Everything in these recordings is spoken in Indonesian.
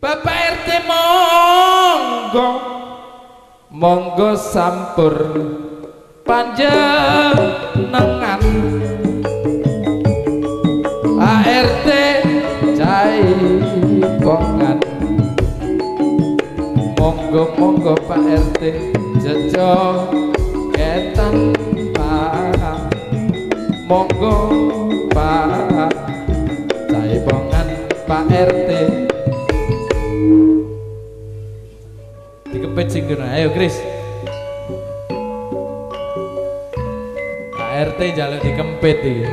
Bapak RT monggo, monggo sampur panjenengan. ART Jaipongan, monggo monggo Pak RT jejogetan Pak, monggo Pak Jaipongan Pak RT. Dikepet singgung, ayo Kris. Pak RT jalan dikempet iki.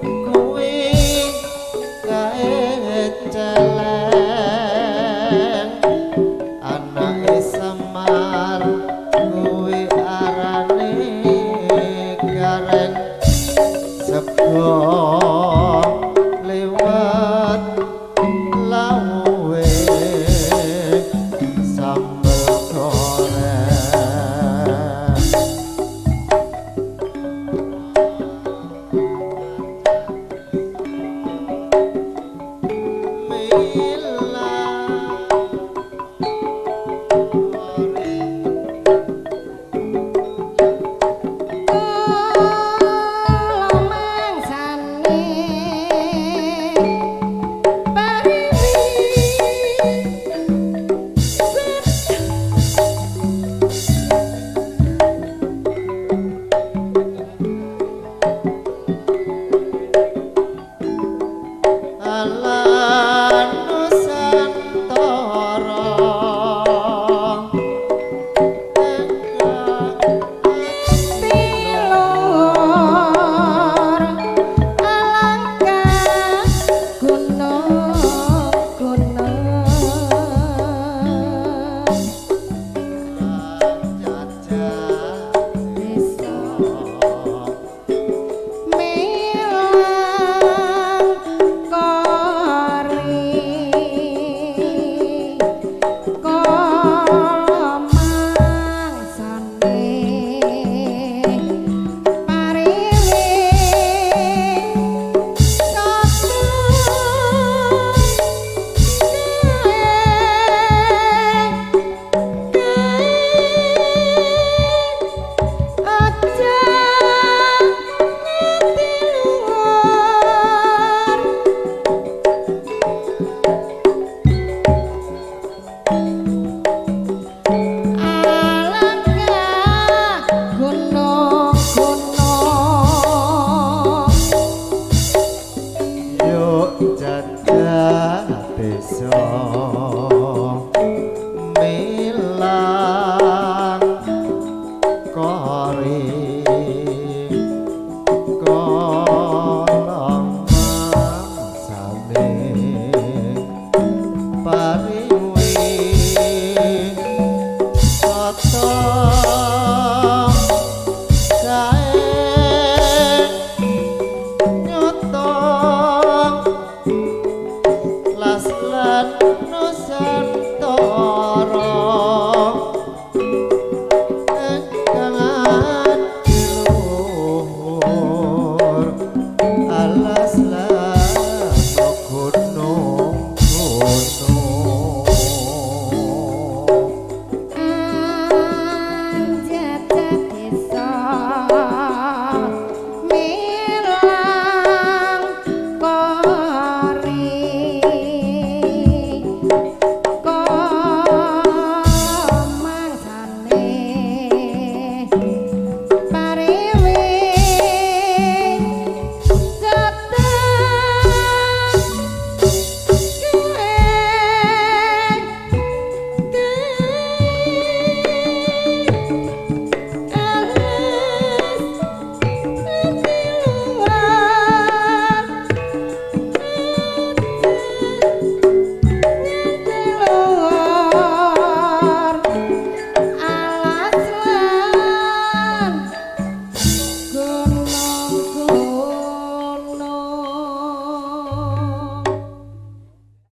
Kuwi gawe celeng